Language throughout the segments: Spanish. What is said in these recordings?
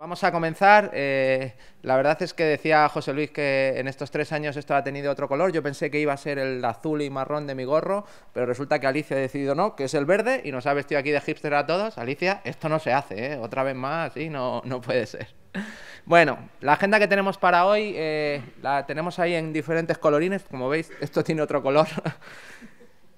Vamos a comenzar. La verdad es que decía José Luis que en estos 3 años esto ha tenido otro color. Yo pensé que iba a ser el azul y marrón de mi gorro, pero resulta que Alicia ha decidido no, que es el verde, y nos ha vestido aquí de hipster a todos. Alicia, esto no se hace, ¿eh? Otra vez más, y no puede ser. Bueno, la agenda que tenemos para hoy la tenemos ahí en diferentes colorines. Como veis, esto tiene otro color.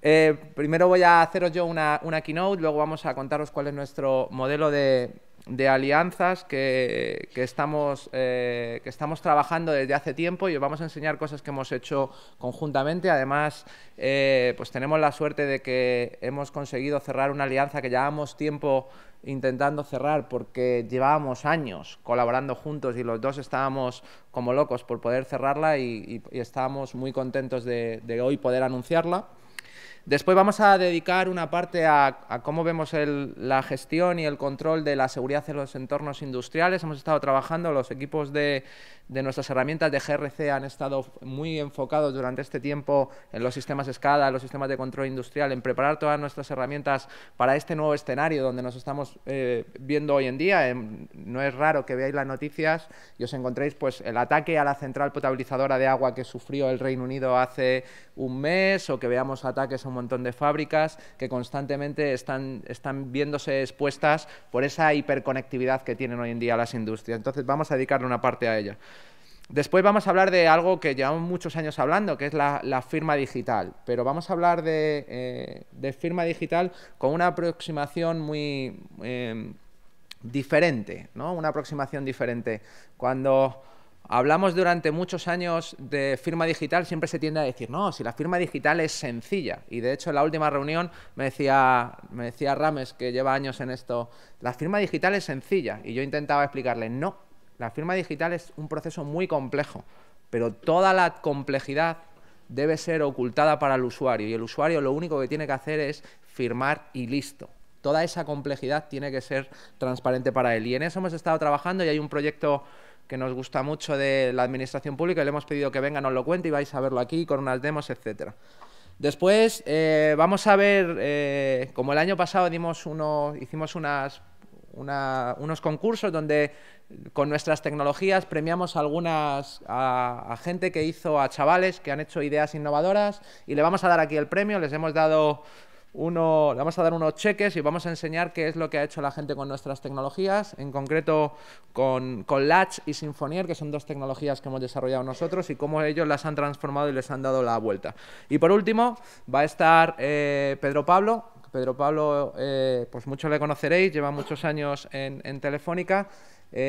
Primero voy a haceros yo una keynote, luego vamos a contaros cuál es nuestro modelo de alianzas que estamos trabajando desde hace tiempo, y os vamos a enseñar cosas que hemos hecho conjuntamente. Además, pues tenemos la suerte de que hemos conseguido cerrar una alianza que llevamos tiempo intentando cerrar, porque llevábamos años colaborando juntos y los dos estábamos como locos por poder cerrarla, y estábamos muy contentos de hoy poder anunciarla. Después vamos a dedicar una parte a cómo vemos la gestión y el control de la seguridad en los entornos industriales. Hemos estado trabajando, los equipos de nuestras herramientas de GRC han estado muy enfocados durante este tiempo en los sistemas SCADA, en los sistemas de control industrial, en preparar todas nuestras herramientas para este nuevo escenario donde nos estamos viendo hoy en día. No es raro que veáis las noticias y os encontréis pues el ataque a la central potabilizadora de agua que sufrió el Reino Unido hace un mes, o que veamos ataques a un montón de fábricas que constantemente están viéndose expuestas por esa hiperconectividad que tienen hoy en día las industrias. Entonces vamos a dedicarle una parte a ella. Después vamos a hablar de algo que llevamos muchos años hablando, que es la firma digital, pero vamos a hablar de firma digital con una aproximación muy diferente, ¿no? Una aproximación diferente. Cuando hablamos durante muchos años de firma digital, siempre se tiende a decir, no, si la firma digital es sencilla. Y de hecho en la última reunión me decía Rames, que lleva años en esto, la firma digital es sencilla. Y yo intentaba explicarle, no, la firma digital es un proceso muy complejo, pero toda la complejidad debe ser ocultada para el usuario. Y el usuario lo único que tiene que hacer es firmar y listo. Toda esa complejidad tiene que ser transparente para él. Y en eso hemos estado trabajando, y hay un proyecto que nos gusta mucho de la administración pública y le hemos pedido que venga, nos lo cuente, y vais a verlo aquí con unas demos, etcétera. Después vamos a ver, como el año pasado hicimos unos concursos donde con nuestras tecnologías premiamos a gente que hizo, a chavales que han hecho ideas innovadoras, y le vamos a dar aquí el premio. Les hemos dado le vamos a dar unos cheques y vamos a enseñar qué es lo que ha hecho la gente con nuestras tecnologías, en concreto con Latch y Sinfonier, que son 2 tecnologías que hemos desarrollado nosotros, y cómo ellos las han transformado y les han dado la vuelta. Y por último va a estar Pedro Pablo. Pedro Pablo, pues muchos le conoceréis, lleva muchos años en Telefónica,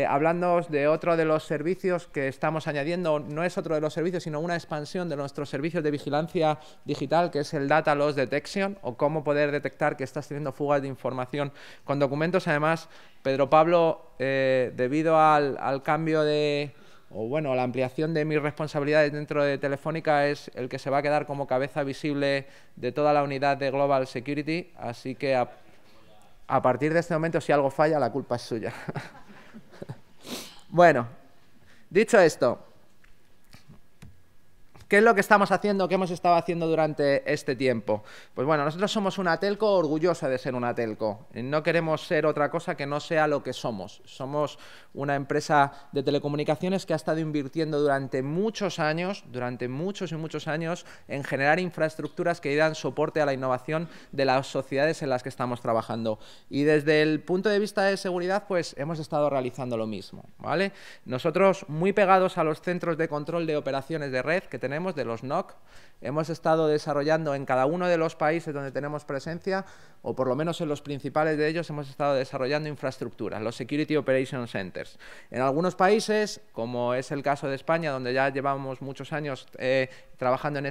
hablándoos de otro de los servicios que estamos añadiendo. No es otro de los servicios, sino una expansión de nuestros servicios de vigilancia digital, que es el Data Loss Detection, o cómo poder detectar que estás teniendo fugas de información con documentos. Además, Pedro Pablo, debido al cambio la ampliación de mis responsabilidades dentro de Telefónica, es el que se va a quedar como cabeza visible de toda la unidad de Global Security, así que a partir de este momento, si algo falla, la culpa es suya. Bueno, dicho esto, ¿qué es lo que estamos haciendo? ¿Qué hemos estado haciendo durante este tiempo? Pues bueno, nosotros somos una telco orgullosa de ser una telco. No queremos ser otra cosa que no sea lo que somos. Somos una empresa de telecomunicaciones que ha estado invirtiendo durante muchos y muchos años, en generar infraestructuras que dan soporte a la innovación de las sociedades en las que estamos trabajando. Y desde el punto de vista de seguridad, pues hemos estado realizando lo mismo, ¿vale? Nosotros, muy pegados a los centros de control de operaciones de red que tenemos, de los NOC, hemos estado desarrollando en cada uno de los países donde tenemos presencia, o por lo menos en los principales de ellos, hemos estado desarrollando infraestructuras, los Security Operation Centers. En algunos países, como es el caso de España, donde ya llevamos muchos años trabajando en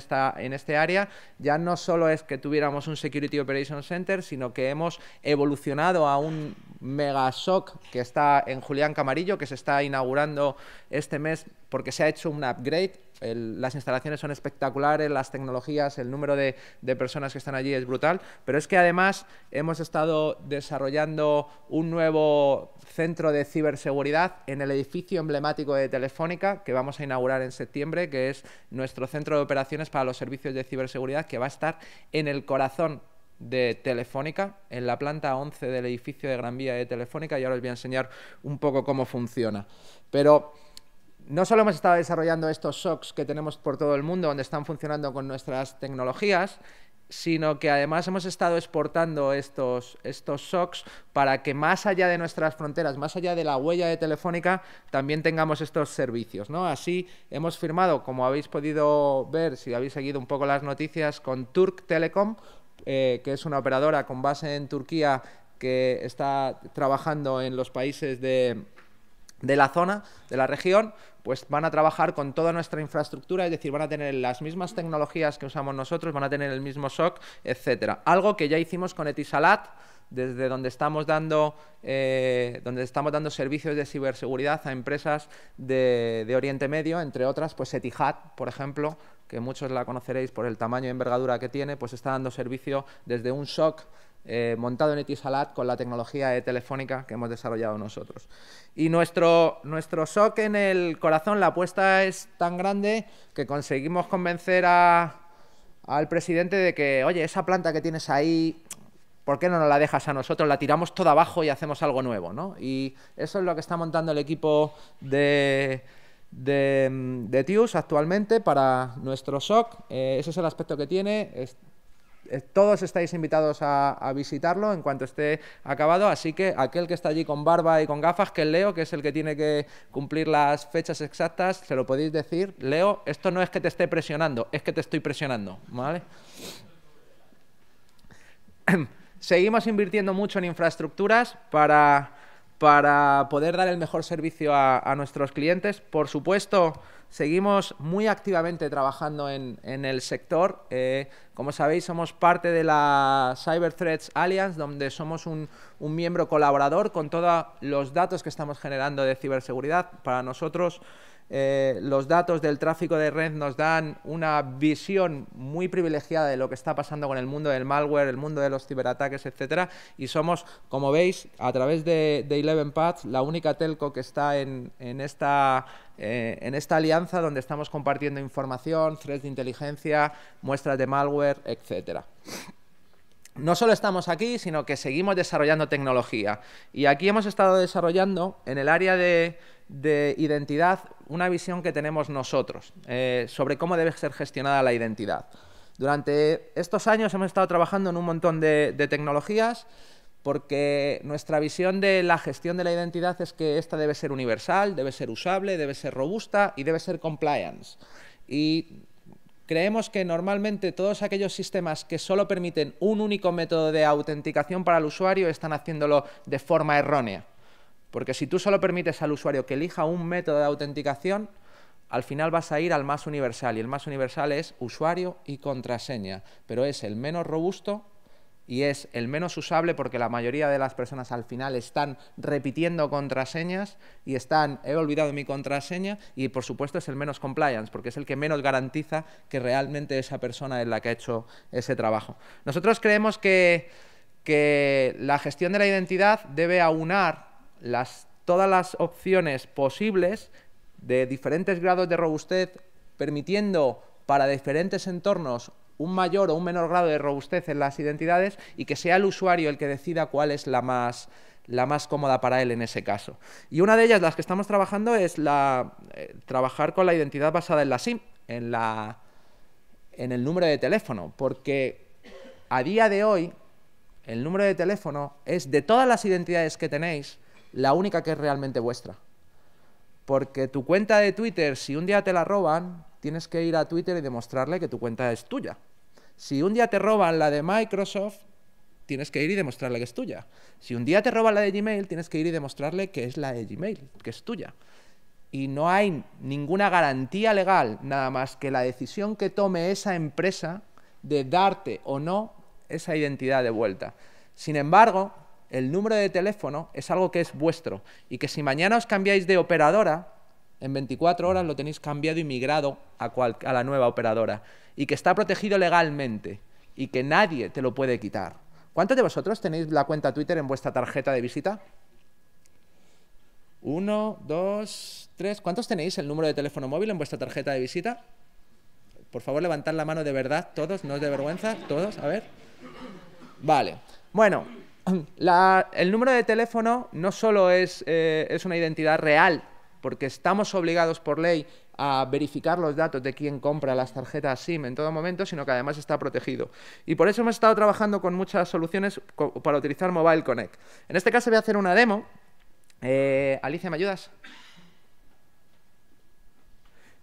este área, ya no solo es que tuviéramos un Security Operation Center, sino que hemos evolucionado a un megaSOC que está en Julián Camarillo, que se está inaugurando este mes porque se ha hecho un upgrade. Las instalaciones son espectaculares, las tecnologías, el número de personas que están allí es brutal, pero es que además hemos estado desarrollando un nuevo centro de ciberseguridad en el edificio emblemático de Telefónica, que vamos a inaugurar en septiembre, que es nuestro centro de operaciones para los servicios de ciberseguridad, que va a estar en el corazón de Telefónica, en la planta 11 del edificio de Gran Vía de Telefónica, y ahora os voy a enseñar un poco cómo funciona. Pero no solo hemos estado desarrollando estos SOCs que tenemos por todo el mundo, donde están funcionando con nuestras tecnologías, sino que además hemos estado exportando estos SOCs para que más allá de nuestras fronteras, más allá de la huella de Telefónica, también tengamos estos servicios, ¿no? Así hemos firmado, como habéis podido ver, si habéis seguido un poco las noticias, con Turk Telecom, que es una operadora con base en Turquía que está trabajando en los países de la zona, de la región, pues van a trabajar con toda nuestra infraestructura, es decir, van a tener las mismas tecnologías que usamos nosotros, van a tener el mismo SOC, etcétera. Algo que ya hicimos con Etisalat, desde donde estamos dando servicios de ciberseguridad a empresas de Oriente Medio, entre otras, pues Etihad, por ejemplo, que muchos la conoceréis por el tamaño y envergadura que tiene, pues está dando servicio desde un SOC montado en Etisalat con la tecnología de Telefónica que hemos desarrollado nosotros. Y nuestro SOC en el corazón, la apuesta es tan grande que conseguimos convencer al presidente de que, oye, esa planta que tienes ahí, ¿por qué no nos la dejas a nosotros? La tiramos toda abajo y hacemos algo nuevo, ¿no? Y eso es lo que está montando el equipo de TIUS actualmente para nuestro SOC. Ese es el aspecto que tiene. Todos estáis invitados a visitarlo en cuanto esté acabado, así que aquel que está allí con barba y con gafas, que es Leo, que es el que tiene que cumplir las fechas exactas, se lo podéis decir: Leo, esto no es que te esté presionando, es que te estoy presionando, ¿vale? Seguimos invirtiendo mucho en infraestructuras para poder dar el mejor servicio a nuestros clientes. Por supuesto, seguimos muy activamente trabajando en el sector. Como sabéis, somos parte de la Cyber Threat Alliance, donde somos un miembro colaborador con todos los datos que estamos generando de ciberseguridad. Para nosotros, los datos del tráfico de red nos dan una visión muy privilegiada de lo que está pasando con el mundo del malware, el mundo de los ciberataques, etcétera. Y somos, como veis, a través de Eleven Paths, la única telco que está en esta alianza, donde estamos compartiendo información, threads de inteligencia, muestras de malware, etcétera. No solo estamos aquí, sino que seguimos desarrollando tecnología. Y aquí hemos estado desarrollando, en el área de identidad, una visión que tenemos nosotros sobre cómo debe ser gestionada la identidad. Durante estos años hemos estado trabajando en un montón de tecnologías, porque nuestra visión de la gestión de la identidad es que esta debe ser universal, debe ser usable, debe ser robusta y debe ser compliance. Y creemos que normalmente todos aquellos sistemas que solo permiten un único método de autenticación para el usuario están haciéndolo de forma errónea. Porque si tú solo permites al usuario que elija un método de autenticación, al final vas a ir al más universal, y el más universal es usuario y contraseña, pero es el menos robusto y es el menos usable, porque la mayoría de las personas al final están repitiendo contraseñas y están, he olvidado mi contraseña, y por supuesto es el menos compliance, porque es el que menos garantiza que realmente esa persona es la que ha hecho ese trabajo. Nosotros creemos que la gestión de la identidad debe aunar todas las opciones posibles de diferentes grados de robustez, permitiendo para diferentes entornos un mayor o un menor grado de robustez en las identidades, y que sea el usuario el que decida cuál es la más cómoda para él en ese caso. Y una de ellas, las que estamos trabajando, es trabajar con la identidad basada en la SIM, en el número de teléfono, porque a día de hoy el número de teléfono es, de todas las identidades que tenéis, la única que es realmente vuestra. Porque tu cuenta de Twitter, si un día te la roban, tienes que ir a Twitter y demostrarle que tu cuenta es tuya. Si un día te roban la de Microsoft, tienes que ir y demostrarle que es tuya. Si un día te roban la de Gmail, tienes que ir y demostrarle que es la de Gmail, que es tuya. Y no hay ninguna garantía legal, nada más que la decisión que tome esa empresa de darte o no esa identidad de vuelta. Sin embargo, el número de teléfono es algo que es vuestro, y que si mañana os cambiáis de operadora, en 24 horas lo tenéis cambiado y migrado a la nueva operadora, y que está protegido legalmente y que nadie te lo puede quitar. ¿Cuántos de vosotros tenéis la cuenta Twitter en vuestra tarjeta de visita? 1, 2, 3... ¿Cuántos tenéis el número de teléfono móvil en vuestra tarjeta de visita? Por favor, levantad la mano de verdad, todos, no os dé vergüenza, todos, a ver. Vale. Bueno, el número de teléfono no solo es una identidad real, porque estamos obligados por ley a verificar los datos de quién compra las tarjetas SIM en todo momento, sino que además está protegido. Y por eso hemos estado trabajando con muchas soluciones para utilizar Mobile Connect. En este caso voy a hacer una demo. Alicia, ¿me ayudas?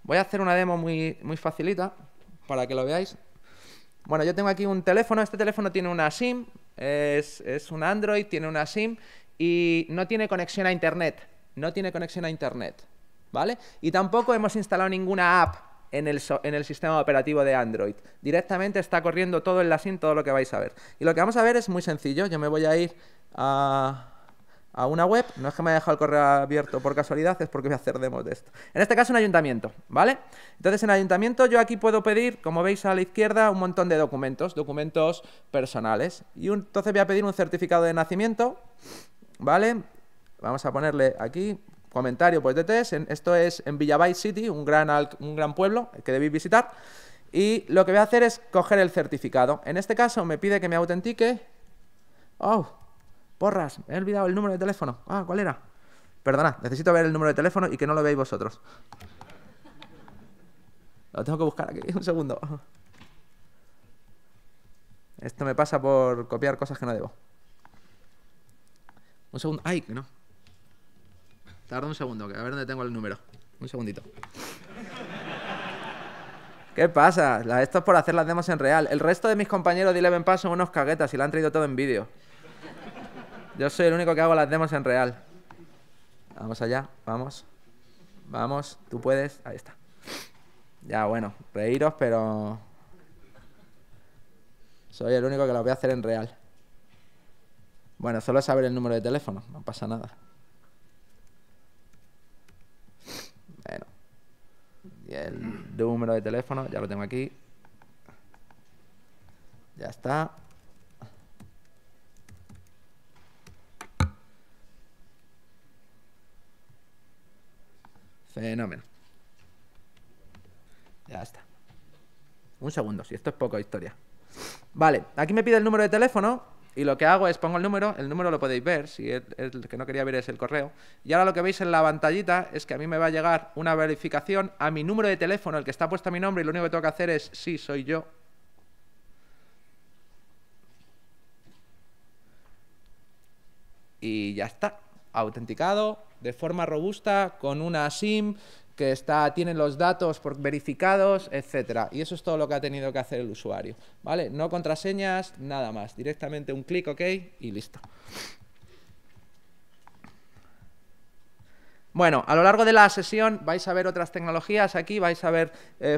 Voy a hacer una demo muy facilita para que lo veáis. Bueno, yo tengo aquí un teléfono. Este teléfono tiene una SIM, es un Android, tiene una SIM y no tiene conexión a Internet. No tiene conexión a Internet, ¿vale? Y tampoco hemos instalado ninguna app en el sistema operativo de Android. Directamente está corriendo todo en la SIM, todo lo que vais a ver. Y lo que vamos a ver es muy sencillo. Yo me voy a ir a una web. No es que me haya dejado el correo abierto por casualidad, es porque voy a hacer demos de esto. En este caso, un ayuntamiento, ¿vale? Entonces, en ayuntamiento yo aquí puedo pedir, como veis a la izquierda, un montón de documentos, documentos personales. Y entonces voy a pedir un certificado de nacimiento, ¿vale? Vamos a ponerle aquí comentario pues de test. Esto es en Villabay City, un gran pueblo que debéis visitar. Y lo que voy a hacer es coger el certificado. En este caso me pide que me autentique. ¡Oh! Porras, me he olvidado el número de teléfono. Ah, ¿cuál era? Perdonad, necesito ver el número de teléfono y que no lo veáis vosotros. Lo tengo que buscar aquí, un segundo. Esto me pasa por copiar cosas que no debo. Un segundo. ¡Ay, que no! Tarda un segundo, que a ver dónde tengo el número. Un segundito. ¿Qué pasa? Esto es por hacer las demos en real. El resto de mis compañeros de Eleven Paths son unos caguetas y lo han traído todo en vídeo. Yo soy el único que hago las demos en real. Vamos allá, vamos. Vamos, tú puedes. Ahí está. Ya, bueno, reíros, pero... soy el único que las voy a hacer en real. Bueno, solo saber el número de teléfono, no pasa nada. Bueno, y el número de teléfono, ya lo tengo aquí. Ya está. Fenómeno. Ya está. Un segundo, si esto es poca historia. Vale, aquí me pide el número de teléfono. Y lo que hago es pongo el número lo podéis ver, si el que no quería ver es el correo. Y ahora lo que veis en la pantallita es que a mí me va a llegar una verificación a mi número de teléfono, el que está puesto a mi nombre, y lo único que tengo que hacer es, sí, soy yo. Y ya está, autenticado, de forma robusta, con una SIM que tiene los datos verificados, etcétera. Y eso es todo lo que ha tenido que hacer el usuario, ¿vale? No contraseñas, nada más. Directamente un clic, OK, y listo. Bueno, a lo largo de la sesión vais a ver otras tecnologías aquí. Vais a ver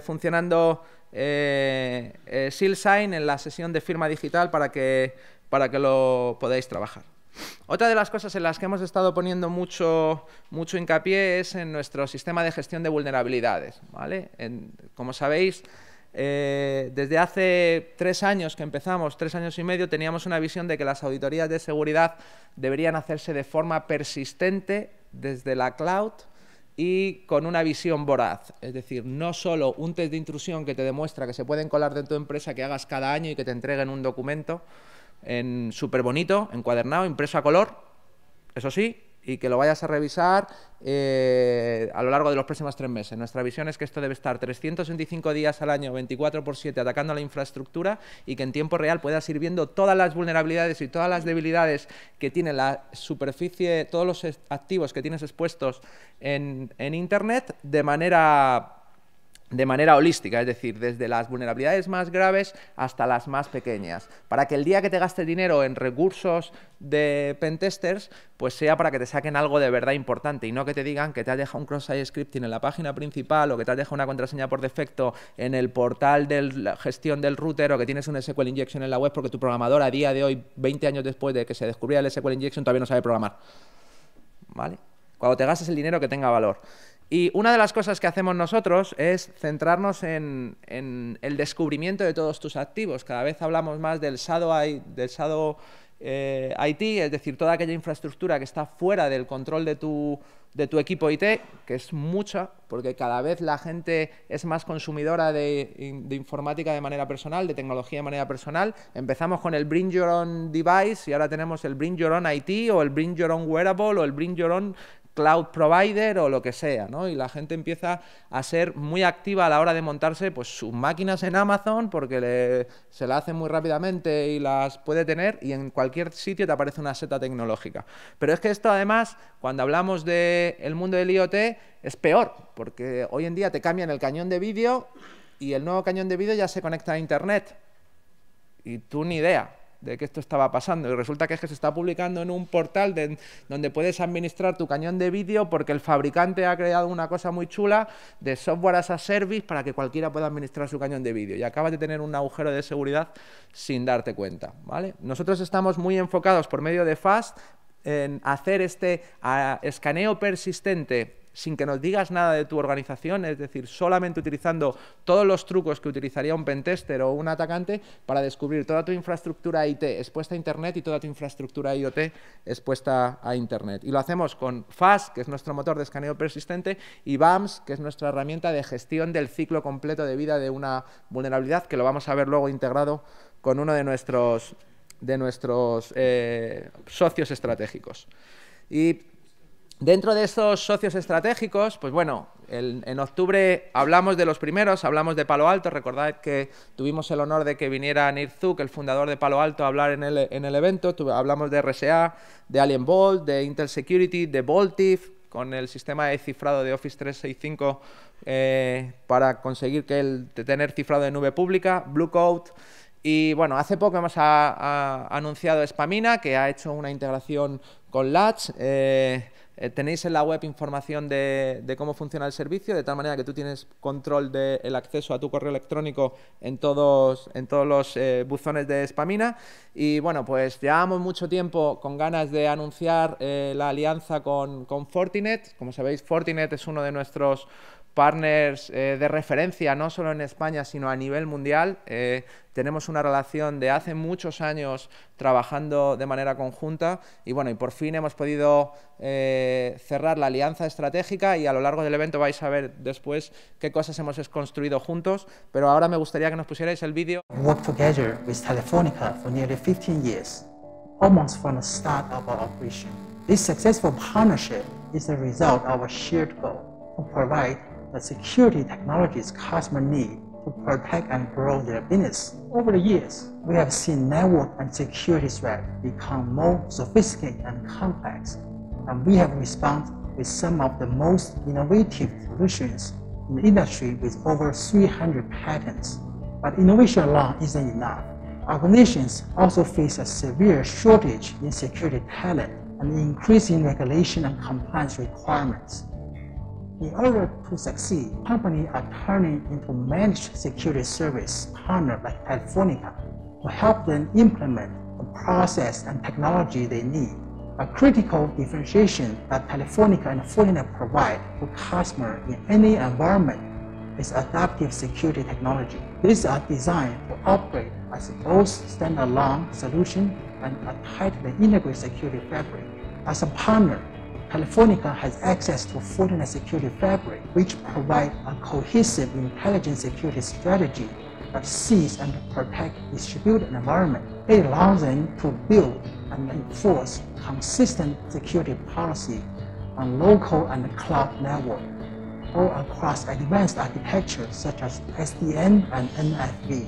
funcionando SealSign en la sesión de firma digital para que lo podáis trabajar. Otra de las cosas en las que hemos estado poniendo mucho hincapié es en nuestro sistema de gestión de vulnerabilidades, ¿vale? Como sabéis, desde hace 3 años que empezamos, 3 años y medio, teníamos una visión de que las auditorías de seguridad deberían hacerse de forma persistente desde la cloud y con una visión voraz. Es decir, no solo un test de intrusión que te demuestra que se pueden colar dentro de tu empresa que hagas cada año y que te entreguen un documento, súper bonito, encuadernado, impreso a color, eso sí, y que lo vayas a revisar a lo largo de los próximos 3 meses. Nuestra visión es que esto debe estar 365 días al año, 24/7, atacando la infraestructura y que en tiempo real puedas ir viendo todas las vulnerabilidades y todas las debilidades que tiene la superficie, todos los activos que tienes expuestos en Internet de manera holística, es decir, desde las vulnerabilidades más graves hasta las más pequeñas, para que el día que te gastes dinero en recursos de pentesters, pues sea para que te saquen algo de verdad importante y no que te digan que te has dejado un cross-site scripting en la página principal o que te has dejado una contraseña por defecto en el portal de la gestión del router o que tienes un SQL injection en la web porque tu programador a día de hoy, 20 años después de que se descubriera el SQL injection, todavía no sabe programar, ¿vale? Cuando te gastes el dinero que tenga valor. Y una de las cosas que hacemos nosotros es centrarnos en el descubrimiento de todos tus activos. Cada vez hablamos más del shadow IT, es decir, toda aquella infraestructura que está fuera del control de tu equipo IT, que es mucha, porque cada vez la gente es más consumidora de informática de manera personal, de tecnología de manera personal. Empezamos con el Bring Your Own Device y ahora tenemos el Bring Your Own IT o el Bring Your Own Wearable o el Bring Your Own Cloud Provider o lo que sea, ¿no? Y la gente empieza a ser muy activa a la hora de montarse pues sus máquinas en Amazon porque se la hace muy rápidamente y las puede tener, y en cualquier sitio te aparece una seta tecnológica. Pero es que esto, además, cuando hablamos del mundo del IoT, es peor, porque hoy en día te cambian el cañón de vídeo y el nuevo cañón de vídeo ya se conecta a Internet y tú ni idea de que esto estaba pasando, y resulta que es que se está publicando en un portal donde puedes administrar tu cañón de vídeo porque el fabricante ha creado una cosa muy chula de software as a service para que cualquiera pueda administrar su cañón de vídeo, y acabas de tener un agujero de seguridad sin darte cuenta, ¿vale? Nosotros estamos muy enfocados por medio de FAST en hacer este escaneo persistente sin que nos digas nada de tu organización, es decir, solamente utilizando todos los trucos que utilizaría un pentester o un atacante para descubrir toda tu infraestructura IT expuesta a Internet y toda tu infraestructura IoT expuesta a Internet. Y lo hacemos con FAST, que es nuestro motor de escaneo persistente, y VAMS, que es nuestra herramienta de gestión del ciclo completo de vida de una vulnerabilidad, que lo vamos a ver luego integrado con uno de nuestros socios estratégicos. Y dentro de estos socios estratégicos, pues bueno, en octubre hablamos de los primeros, hablamos de Palo Alto. Recordad que tuvimos el honor de que viniera Nir Zuk, el fundador de Palo Alto, a hablar en el evento. Hablamos de RSA, de AlienVault, de Intel Security, de Vaultive, con el sistema de cifrado de Office 365 para conseguir tener cifrado de nube pública, BlueCoat. Y bueno, hace poco hemos anunciado Spamina, que ha hecho una integración con Latch. Tenéis en la web información de cómo funciona el servicio, de tal manera que tú tienes control del acceso a tu correo electrónico en todos los buzones de Spamina. Y bueno, pues llevamos mucho tiempo con ganas de anunciar la alianza con Fortinet. Como sabéis, Fortinet es uno de nuestros partners de referencia, no solo en España, sino a nivel mundial. Tenemos una relación de hace muchos años trabajando de manera conjunta, y bueno, y por fin hemos podido cerrar la alianza estratégica, y a lo largo del evento vais a ver después qué cosas hemos construido juntos, pero ahora me gustaría que nos pusierais el vídeo. Worked together with Telefónica for nearly 15 years, almost from the start of our operation. This successful partnership is the result of a shared goal to provide the security technologies customers need to protect and grow their business. Over the years, we have seen network and security threats become more sophisticated and complex, and we have responded with some of the most innovative solutions in the industry with over 300 patents. But innovation alone isn't enough. Organizations also face a severe shortage in security talent and increasing regulation and compliance requirements. In order to succeed, companies are turning into managed security service partners like Telefonica to help them implement the process and technology they need. A critical differentiation that Telefonica and Fortinet provide to customers in any environment is adaptive security technology. These are designed to operate as both standalone solution and a tightly integrated security fabric. As a partner, Telefonica has access to Fortinet Security Fabric, which provides a cohesive intelligent security strategy that sees and protects distributed environment. It allows them to build and enforce consistent security policy on local and cloud network, all across advanced architectures such as SDN and NFV.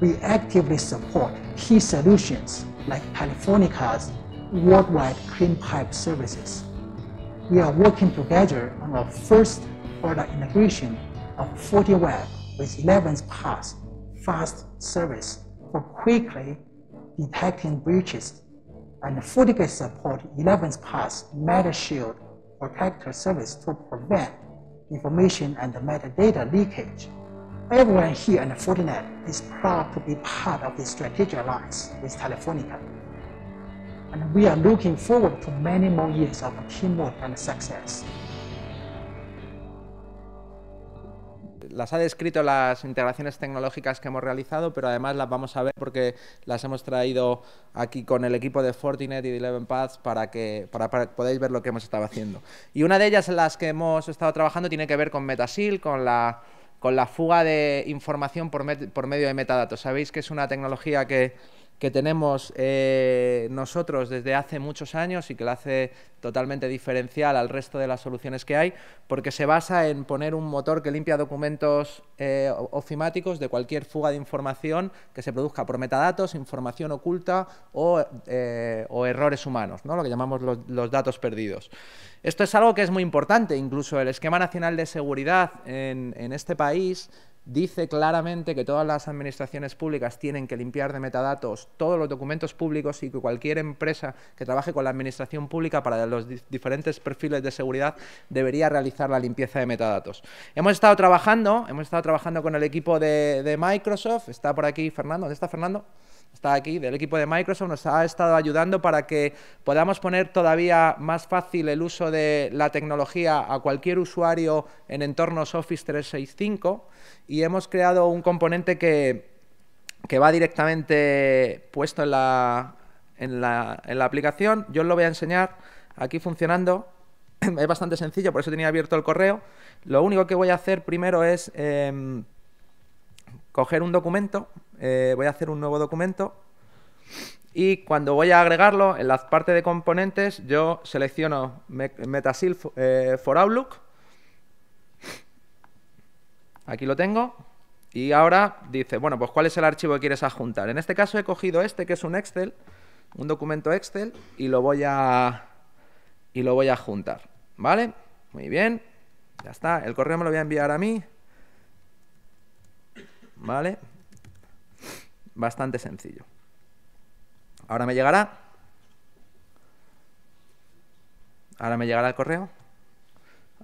We actively support key solutions like Telefonica's worldwide clean pipe services. We are working together on our first product integration of FortiWeb with Eleven Paths FAST service for quickly detecting breaches, and FortiGate support Eleven Paths Meta Shield Protector service to prevent information and metadata leakage. Everyone here at Fortinet is proud to be part of this strategic alliance with Telefonica, and we are looking forward to many more years of teamwork and success. las ha descrito las integraciones tecnológicas que hemos realizado, pero además las vamos a ver porque las hemos traído aquí con el equipo de Fortinet y de Eleven Paths para que podáis ver lo que hemos estado haciendo. Y una de ellas en las que hemos estado trabajando tiene que ver con Metasil, con la fuga de información por medio de metadatos. Sabéis que es una tecnología que tenemos nosotros desde hace muchos años y que la hace totalmente diferencial al resto de las soluciones que hay, porque se basa en poner un motor que limpia documentos ofimáticos de cualquier fuga de información que se produzca por metadatos, información oculta o errores humanos, ¿no? Lo que llamamos los datos perdidos. Esto es algo que es muy importante. Incluso el Esquema Nacional de Seguridad en este país dice claramente que todas las administraciones públicas tienen que limpiar de metadatos todos los documentos públicos y que cualquier empresa que trabaje con la administración pública para los diferentes perfiles de seguridad debería realizar la limpieza de metadatos. Hemos estado trabajando con el equipo de Microsoft. Está por aquí Fernando. ¿Dónde está Fernando? Está aquí, del equipo de Microsoft, nos ha estado ayudando para que podamos poner todavía más fácil el uso de la tecnología a cualquier usuario en entornos Office 365, y hemos creado un componente que va directamente puesto en la aplicación. Yo os lo voy a enseñar aquí funcionando. Es bastante sencillo, por eso tenía abierto el correo. Lo único que voy a hacer primero es coger un documento. Voy a hacer un nuevo documento y cuando voy a agregarlo, en la parte de componentes, yo selecciono Metasil for Outlook. Aquí lo tengo. Y ahora dice, bueno, pues ¿cuál es el archivo que quieres adjuntar? En este caso he cogido este, que es un Excel, un documento Excel, y lo voy a adjuntar, ¿vale? Muy bien. Ya está. El correo me lo voy a enviar a mí. Vale. Bastante sencillo. Ahora me llegará. Ahora me llegará el correo.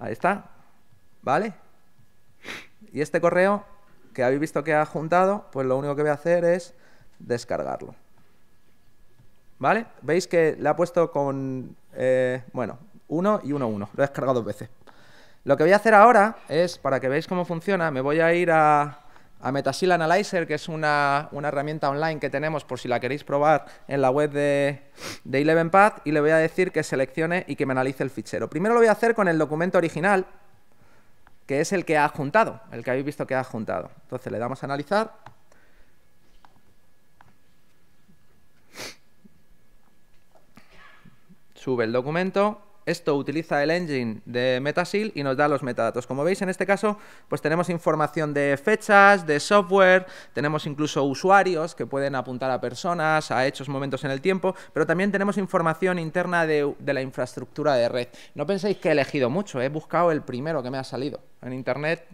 Ahí está. ¿Vale? Y este correo que habéis visto que ha adjuntado, pues lo único que voy a hacer es descargarlo. ¿Vale? Veis que le ha puesto con, bueno, 1 y 1, 1. Lo he descargado dos veces. Lo que voy a hacer ahora es, para que veáis cómo funciona, me voy a ir a Metasil Analyzer, que es una herramienta online que tenemos por si la queréis probar en la web de Eleven Path, y le voy a decir que seleccione y que me analice el fichero. Primero lo voy a hacer con el documento original, que es el que ha adjuntado, el que habéis visto que ha adjuntado. Entonces le damos a analizar. Sube el documento. Esto utiliza el engine de Metasil y nos da los metadatos. Como veis, en este caso, pues tenemos información de fechas, de software, tenemos incluso usuarios que pueden apuntar a personas, a hechos, momentos en el tiempo, pero también tenemos información interna de la infraestructura de red. No penséis que he elegido mucho, he buscado el primero que me ha salido en Internet,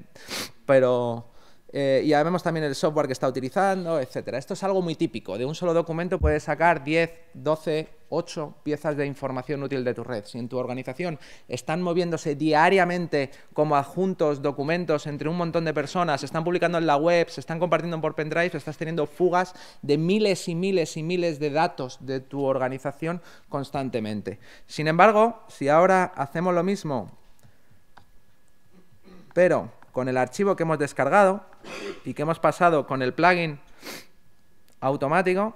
pero... y ya vemos también el software que está utilizando, etcétera. Esto es algo muy típico. De un solo documento puedes sacar 10, 12, 8 piezas de información útil de tu red. Si en tu organización están moviéndose diariamente como adjuntos documentos entre un montón de personas, se están publicando en la web, se están compartiendo por pendrive, estás teniendo fugas de miles y miles y miles de datos de tu organización constantemente. Sin embargo, si ahora hacemos lo mismo, pero con el archivo que hemos descargado y que hemos pasado con el plugin automático.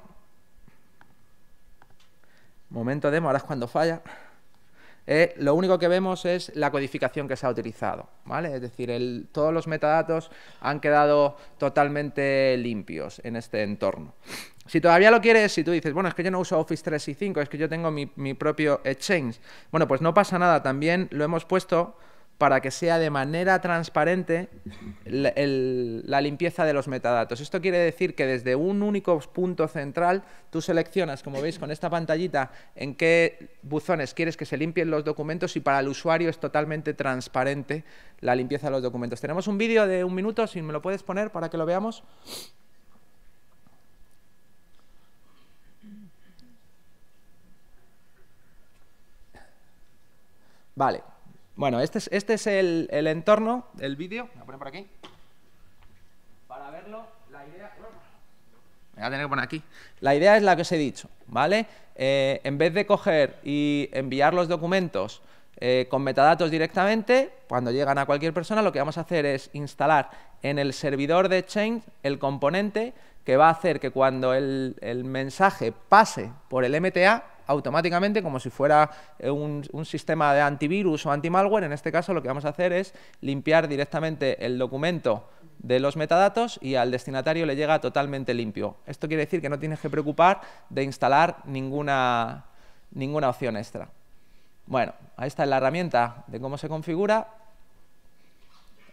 Momento demo, ahora es cuando falla. Lo único que vemos es la codificación que se ha utilizado, ¿vale? Es decir, todos los metadatos han quedado totalmente limpios en este entorno. Si todavía lo quieres, si tú dices, bueno, es que yo no uso Office 365, es que yo tengo mi propio Exchange. Bueno, pues no pasa nada, también lo hemos puesto para que sea de manera transparente la limpieza de los metadatos. Esto quiere decir que desde un único punto central tú seleccionas, como veis con esta pantallita, en qué buzones quieres que se limpien los documentos, y para el usuario es totalmente transparente la limpieza de los documentos. Tenemos un vídeo de 1 minuto, si me lo puedes poner para que lo veamos. Vale. Bueno, este es el entorno, el vídeo. Voy a poner por aquí. Para verlo, la idea... Me voy a tener que poner aquí. La idea es la que os he dicho, ¿vale? En vez de coger y enviar los documentos con metadatos directamente, cuando llegan a cualquier persona, lo que vamos a hacer es instalar en el servidor de Exchange el componente que va a hacer que cuando el mensaje pase por el MTA, automáticamente, como si fuera un sistema de antivirus o antimalware, en este caso lo que vamos a hacer es limpiar directamente el documento de los metadatos y al destinatario le llega totalmente limpio. Esto quiere decir que no tienes que preocupar de instalar ninguna opción extra. Bueno, ahí está la herramienta de cómo se configura.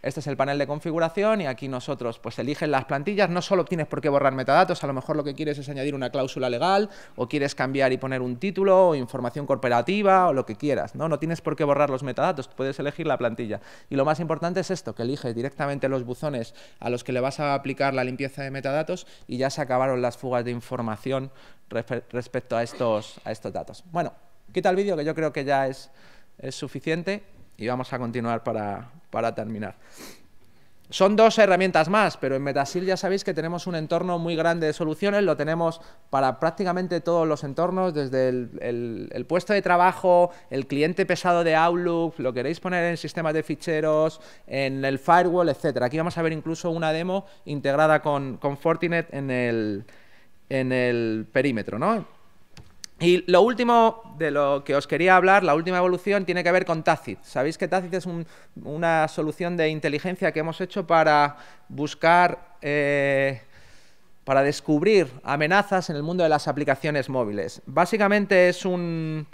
Este es el panel de configuración y aquí nosotros pues eliges las plantillas. No solo tienes por qué borrar metadatos, a lo mejor lo que quieres es añadir una cláusula legal o quieres cambiar y poner un título o información corporativa o lo que quieras, ¿no? No tienes por qué borrar los metadatos, puedes elegir la plantilla. Y lo más importante es esto, que eliges directamente los buzones a los que le vas a aplicar la limpieza de metadatos y ya se acabaron las fugas de información respecto a estos datos. Bueno, quita el vídeo que yo creo que ya es suficiente y vamos a continuar para terminar. Son dos herramientas más, pero en Metasil ya sabéis que tenemos un entorno muy grande de soluciones, lo tenemos para prácticamente todos los entornos, desde el puesto de trabajo, el cliente pesado de Outlook, lo queréis poner en sistemas de ficheros, en el firewall, etcétera. Aquí vamos a ver incluso una demo integrada con Fortinet en el perímetro, ¿no? Y lo último de lo que os quería hablar, la última evolución, tiene que ver con Tacit. Sabéis que Tacit es una solución de inteligencia que hemos hecho para buscar, para descubrir amenazas en el mundo de las aplicaciones móviles. Básicamente es un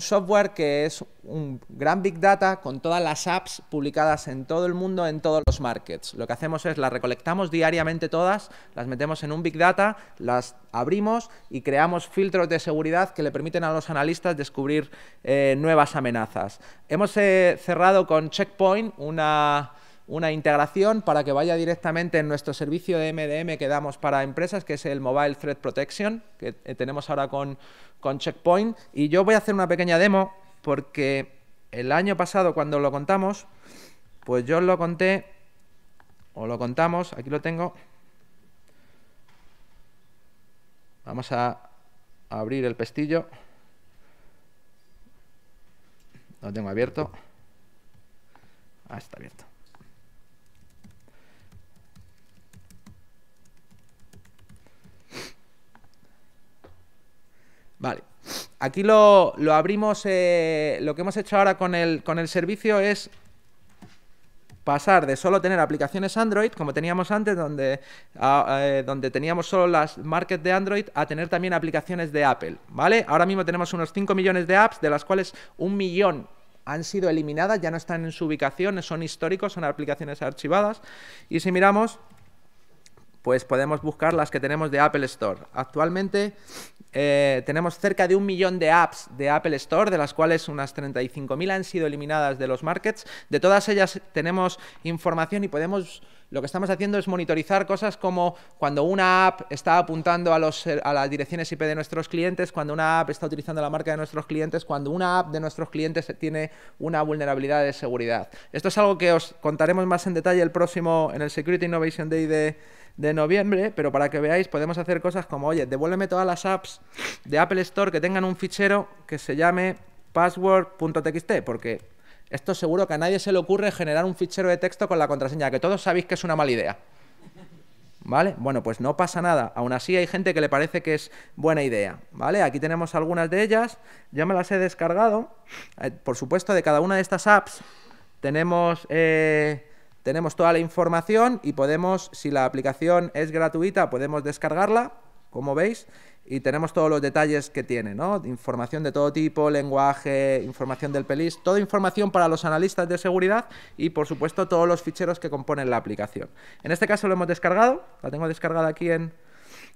software que es un gran Big Data con todas las apps publicadas en todo el mundo, en todos los markets. Lo que hacemos es las recolectamos diariamente todas, las metemos en un Big Data, las abrimos y creamos filtros de seguridad que le permiten a los analistas descubrir nuevas amenazas. Hemos cerrado con Checkpoint una integración para que vaya directamente en nuestro servicio de MDM que damos para empresas, que es el Mobile Threat Protection, que tenemos ahora con Checkpoint. Y yo voy a hacer una pequeña demo porque el año pasado, cuando lo contamos, pues yo lo conté, o lo contamos, aquí lo tengo. Vamos a abrir el pestillo. Lo tengo abierto. Ah, está abierto. Vale, aquí lo abrimos, lo que hemos hecho ahora con el servicio es pasar de solo tener aplicaciones Android, como teníamos antes, donde teníamos solo las markets de Android, a tener también aplicaciones de Apple, ¿vale? Ahora mismo tenemos unos 5 millones de apps, de las cuales 1 millón han sido eliminadas, ya no están en su ubicación, son históricos, son aplicaciones archivadas, y si miramos, pues podemos buscar las que tenemos de Apple Store. Actualmente tenemos cerca de 1 millón de apps de Apple Store, de las cuales unas 35.000 han sido eliminadas de los markets. De todas ellas tenemos información y podemos... Lo que estamos haciendo es monitorizar cosas como cuando una app está apuntando a las direcciones IP de nuestros clientes, cuando una app está utilizando la marca de nuestros clientes, cuando una app de nuestros clientes tiene una vulnerabilidad de seguridad. Esto es algo que os contaremos más en detalle en el Security Innovation Day de noviembre, pero para que veáis podemos hacer cosas como, oye, devuélveme todas las apps de Apple Store que tengan un fichero que se llame password.txt, porque... Esto seguro que a nadie se le ocurre generar un fichero de texto con la contraseña, que todos sabéis que es una mala idea, ¿vale? Bueno, pues no pasa nada. Aún así hay gente que le parece que es buena idea, ¿vale? Aquí tenemos algunas de ellas. Yo me las he descargado. Por supuesto, de cada una de estas apps tenemos toda la información y podemos, si la aplicación es gratuita, podemos descargarla, como veis. Y tenemos todos los detalles que tiene, ¿no? Información de todo tipo, lenguaje, información del pelis, toda información para los analistas de seguridad y, por supuesto, todos los ficheros que componen la aplicación. En este caso lo hemos descargado, la tengo descargada aquí en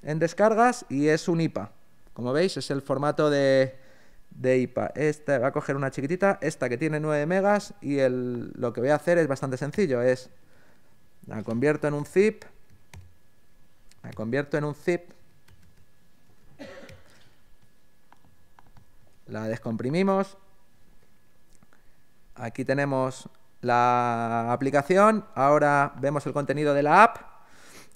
descargas y es un IPA. Como veis, es el formato de IPA. Esta va a coger una chiquitita, esta que tiene 9 megas y lo que voy a hacer es bastante sencillo, la convierto en un zip, la descomprimimos, aquí tenemos la aplicación, ahora vemos el contenido de la app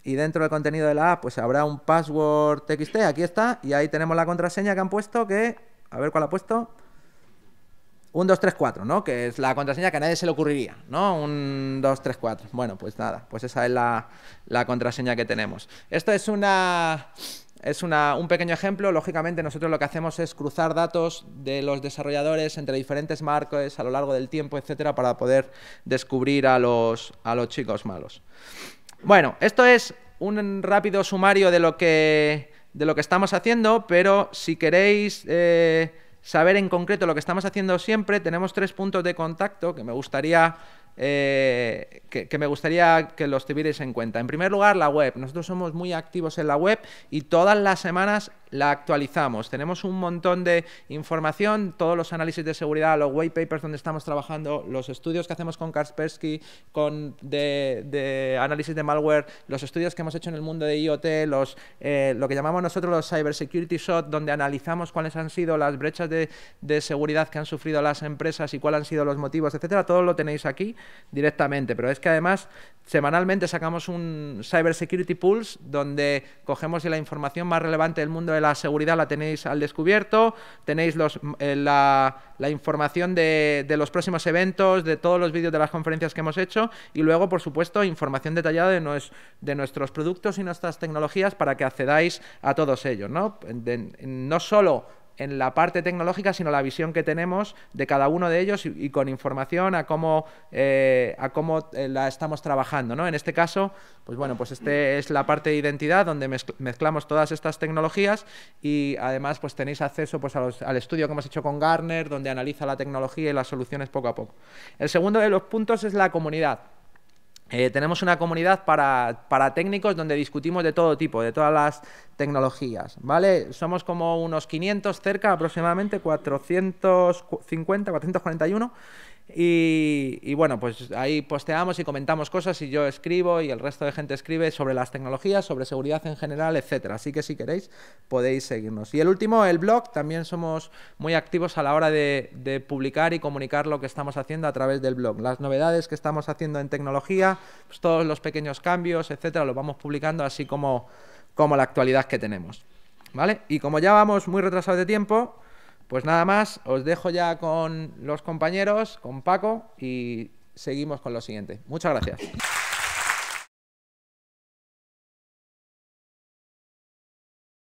y dentro del contenido de la app pues habrá un password txt, aquí está, y ahí tenemos la contraseña que han puesto, a ver cuál ha puesto, Un 234, ¿no? Que es la contraseña que a nadie se le ocurriría, ¿no? Un 234. Bueno, pues nada, pues esa es la contraseña que tenemos. Esto es un pequeño ejemplo. Lógicamente nosotros lo que hacemos es cruzar datos de los desarrolladores entre diferentes marcos a lo largo del tiempo, etcétera, para poder descubrir a los chicos malos. Bueno, esto es un rápido sumario de lo que estamos haciendo, pero si queréis saber en concreto lo que estamos haciendo siempre, tenemos tres puntos de contacto que me gustaría que los tuvierais en cuenta. En primer lugar, la web. Nosotros somos muy activos en la web y todas las semanas la actualizamos. Tenemos un montón de información, todos los análisis de seguridad, los white papers donde estamos trabajando, los estudios que hacemos con Kaspersky, de análisis de malware, los estudios que hemos hecho en el mundo de IoT, lo que llamamos nosotros los Cyber Security Shots, donde analizamos cuáles han sido las brechas de seguridad que han sufrido las empresas y cuáles han sido los motivos, etcétera. Todo lo tenéis aquí directamente, pero es que además semanalmente sacamos un Cyber Security Pulse donde cogemos la información más relevante del mundo de la seguridad, la tenéis al descubierto, tenéis la información de los próximos eventos, de todos los vídeos de las conferencias que hemos hecho y luego, por supuesto, información detallada de nuestros productos y nuestras tecnologías para que accedáis a todos ellos, ¿no? No solo en la parte tecnológica, sino la visión que tenemos de cada uno de ellos y con información a cómo la estamos trabajando, ¿no? En este caso, pues bueno, pues este es la parte de identidad donde mezclamos todas estas tecnologías y además pues tenéis acceso pues al estudio que hemos hecho con Gartner, donde analiza la tecnología y las soluciones poco a poco. El segundo de los puntos es la comunidad. Tenemos una comunidad para técnicos donde discutimos de todo tipo, de todas las tecnologías, ¿vale? Somos como unos 500 cerca, aproximadamente 450, 441. Y bueno, pues ahí posteamos y comentamos cosas y yo escribo y el resto de gente escribe sobre las tecnologías, sobre seguridad en general, etcétera. Así que si queréis podéis seguirnos. Y el último, el blog. También somos muy activos a la hora de publicar y comunicar lo que estamos haciendo a través del blog. Las novedades que estamos haciendo en tecnología, pues todos los pequeños cambios, etcétera, los vamos publicando, así como la actualidad que tenemos, ¿vale? Y como ya vamos muy retrasados de tiempo, pues nada más, os dejo ya con los compañeros, con Paco, y seguimos con lo siguiente. Muchas gracias.